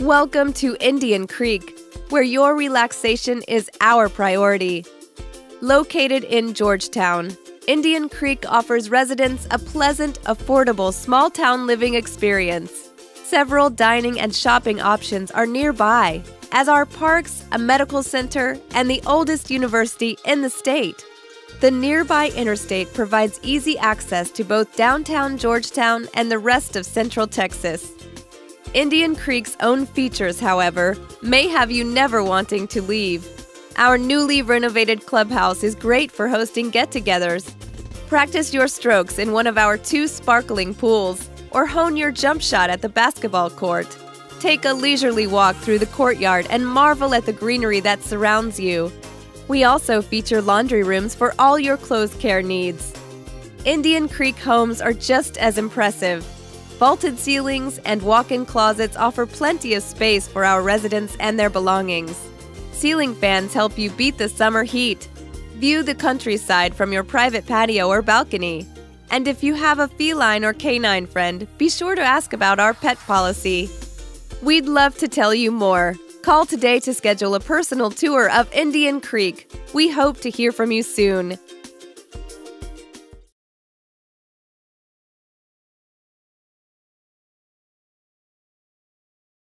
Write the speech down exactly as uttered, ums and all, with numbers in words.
Welcome to Indian Creek, where your relaxation is our priority. Located in Georgetown, Indian Creek offers residents a pleasant, affordable, small-town living experience. Several dining and shopping options are nearby, as are parks, a medical center, and the oldest university in the state. The nearby interstate provides easy access to both downtown Georgetown and the rest of Central Texas. Indian Creek's own features, however, may have you never wanting to leave. Our newly renovated clubhouse is great for hosting get-togethers. Practice your strokes in one of our two sparkling pools, or hone your jump shot at the basketball court. Take a leisurely walk through the courtyard and marvel at the greenery that surrounds you. We also feature laundry rooms for all your clothes care needs. Indian Creek homes are just as impressive. Vaulted ceilings and walk-in closets offer plenty of space for our residents and their belongings. Ceiling fans help you beat the summer heat. View the countryside from your private patio or balcony. And if you have a feline or canine friend, be sure to ask about our pet policy. We'd love to tell you more. Call today to schedule a personal tour of Indian Creek. We hope to hear from you soon.